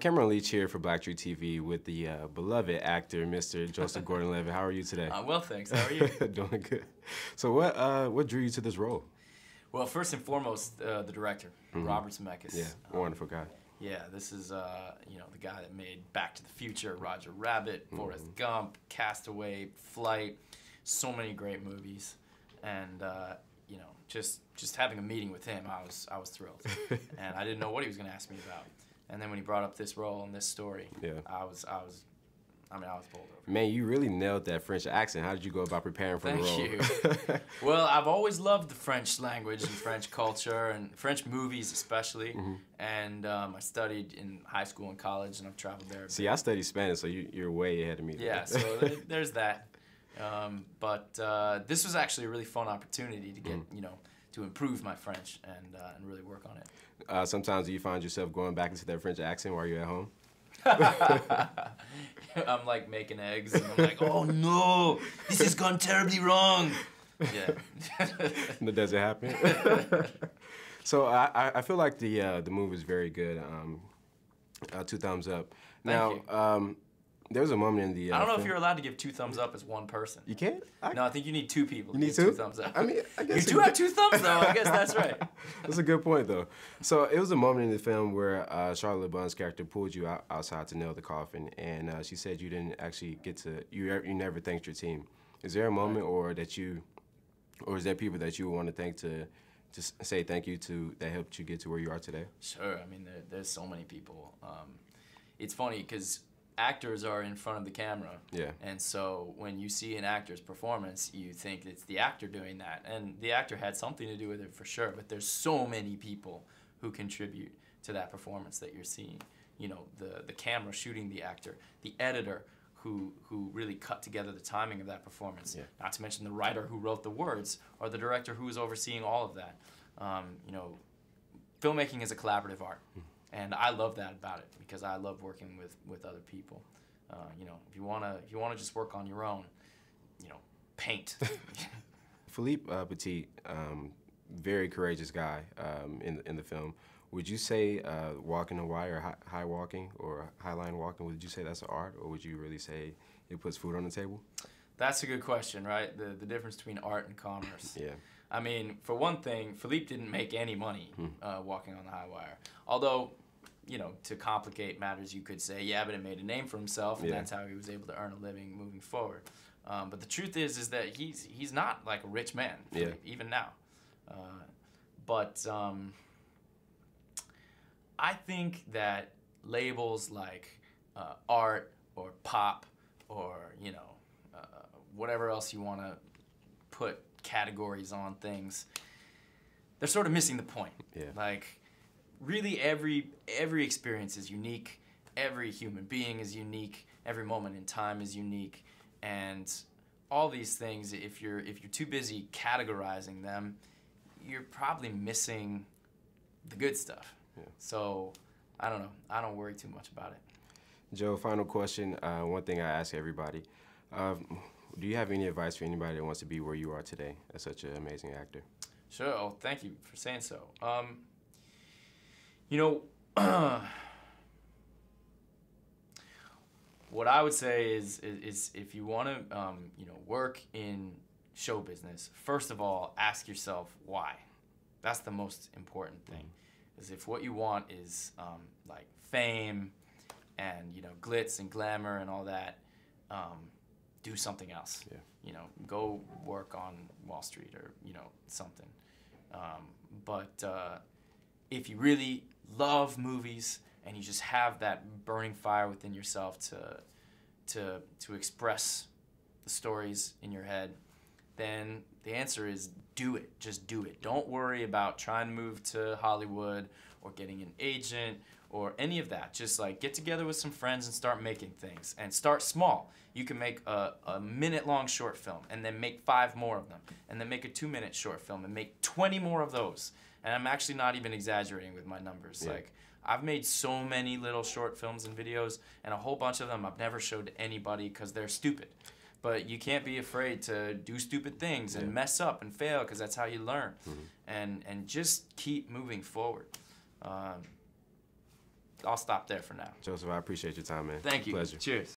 Cameron Leach here for BlackTree TV with the beloved actor, Mr. Joseph Gordon-Levitt. How are you today? I'm well, thanks. How are you? Doing good. So what drew you to this role? Well, first and foremost, the director, Robert Zemeckis. Yeah, wonderful guy. Yeah, this is you know, the guy that made Back to the Future, Roger Rabbit, Forrest Gump, Castaway, Flight, so many great movies, and you know, just having a meeting with him, I was thrilled, and I didn't know what he was going to ask me about. And then when he brought up this role and this story, yeah. I mean, I was bowled over. Man, you really nailed that French accent. How did you go about preparing for the role? Thank you. Well, I've always loved the French language and French culture and French movies especially. And I studied in high school and college, and I've traveled there. See, I studied Spanish, so you're way ahead of me. Yeah, so there's that. But this was actually a really fun opportunity to get, you know, to improve my French and really work on it. Sometimes do you find yourself going back into that French accent while you're at home? I'm like making eggs and I'm like, oh no, this has gone terribly wrong. Yeah. Does it happen? So I feel like the movie is very good. 2 thumbs up. Thank you. There was a moment in the. I don't know if you're allowed to give 2 thumbs up as one person. You can't? No, I think you need 2 people. You need 2? 2 thumbs up. I mean, I guess you do have 2 thumbs, though. I guess that's right. That's a good point, though. So it was a moment in the film where Charlotte Lebon's character pulled you outside to nail the coffin, and she said you didn't actually get to. You never thanked your team. Is there a moment, or is there people that you want to thank to? Just say thank you to that helped you get to where you are today. Sure. I mean, there's so many people. It's funny because. Actors are in front of the camera, yeah. And so when you see an actor's performance, you think it's the actor doing that, and the actor had something to do with it for sure. But there's so many people who contribute to that performance that you're seeing. You know, the camera shooting the actor, the editor who really cut together the timing of that performance. Yeah. Not to mention the writer who wrote the words, or the director who was overseeing all of that. You know, filmmaking is a collaborative art. And I love that about it because I love working with other people. You know, if you wanna just work on your own, you know, paint. Philippe Petit, very courageous guy in the film. Would you say walking the wire, or high walking, or high line walking? Would you say that's an art, or would you really say it puts food on the table? That's a good question, right? The difference between art and commerce. Yeah. I mean, for one thing, Philippe didn't make any money walking on the high wire. Although, you know, to complicate matters, you could say, yeah, but it made a name for himself, and that's how he was able to earn a living moving forward. But the truth is that he's not like a rich man, Philippe, even now. But I think that labels like art or pop or, you know, whatever else you want to put categories on things, they're sort of missing the point. Yeah. Like, really every experience is unique, every human being is unique, every moment in time is unique, and all these things, if you're too busy categorizing them, you're probably missing the good stuff. Yeah. So, I don't know, I don't worry too much about it. Joe, final question, one thing I ask everybody. Do you have any advice for anybody that wants to be where you are today as such an amazing actor? Sure. Oh, thank you for saying so. You know, what I would say is if you want to, you know, work in show business, first of all, ask yourself why. That's the most important thing. Because if what you want is like fame and, you know, glitz and glamour and all that. Do something else, you know, go work on Wall Street or, you know, something. But if you really love movies and you just have that burning fire within yourself to express the stories in your head, then the answer is do it, just do it. Don't worry about trying to move to Hollywood or getting an agent or any of that. Just like get together with some friends and start making things and start small. You can make a minute-long short film and then make 5 more of them and then make a 2-minute short film and make 20 more of those. And I'm actually not even exaggerating with my numbers. Yeah. Like I've made so many little short films and videos and a whole bunch of them I've never showed to anybody because they're stupid. But you can't be afraid to do stupid things and mess up and fail because that's how you learn. And just keep moving forward. I'll stop there for now. Joseph, I appreciate your time, man. Thank you. Pleasure. Cheers.